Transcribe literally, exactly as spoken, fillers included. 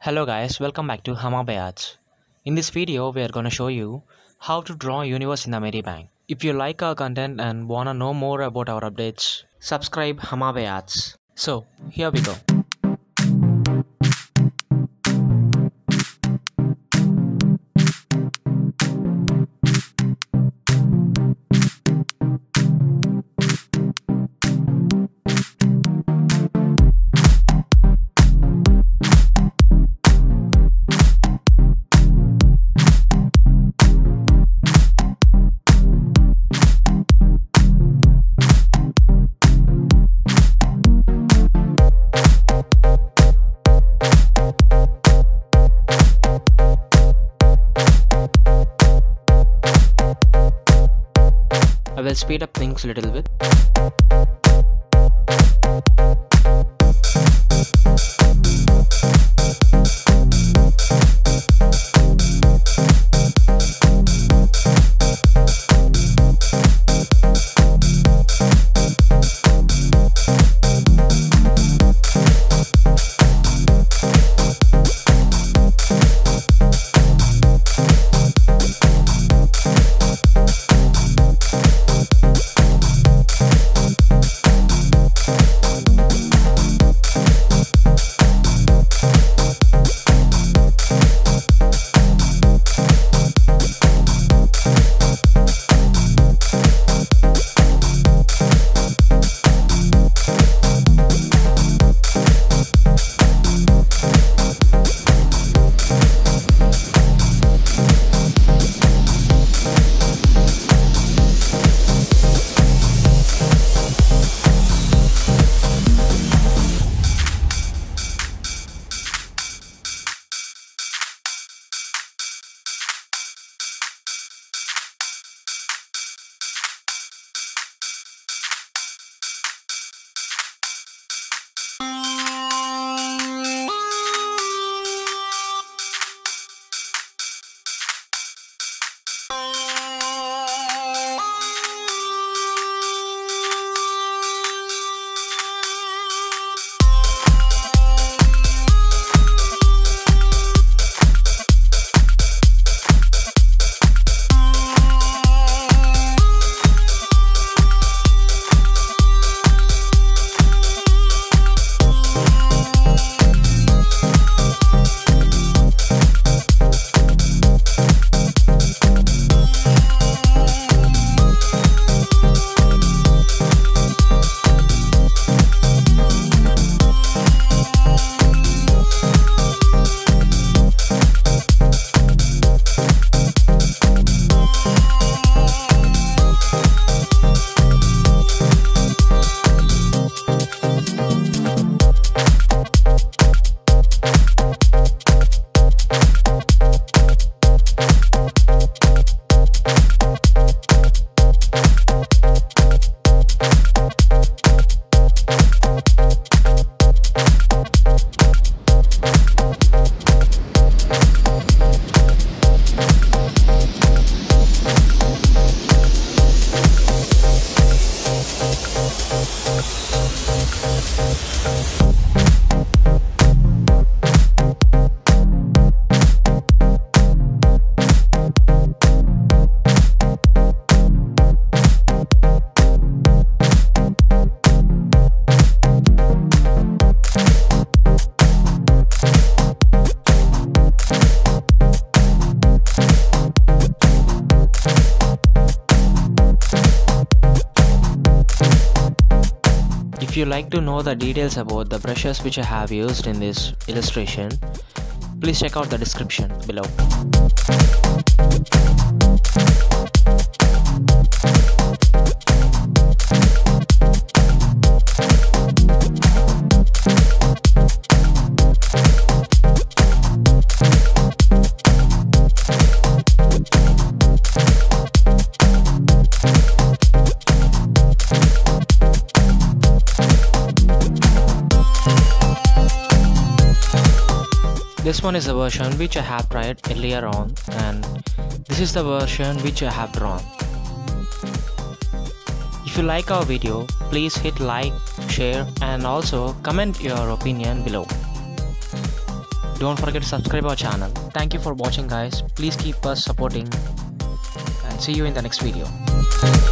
Hello guys, welcome back to Hamabe Arts. In this video, we are going to show you how to draw a universe in the Medibang. If you like our content and want to know more about our updates, subscribe Hamabe Arts. So, here we go. I will speed up things a little bit. If you like to know the details about the brushes which I have used in this illustration, please check out the description below. This one is the version which I have tried earlier on, and this is the version which I have drawn. If you like our video, please hit like, share and also comment your opinion below. Don't forget to subscribe our channel. Thank you for watching, guys. Please keep us supporting and see you in the next video.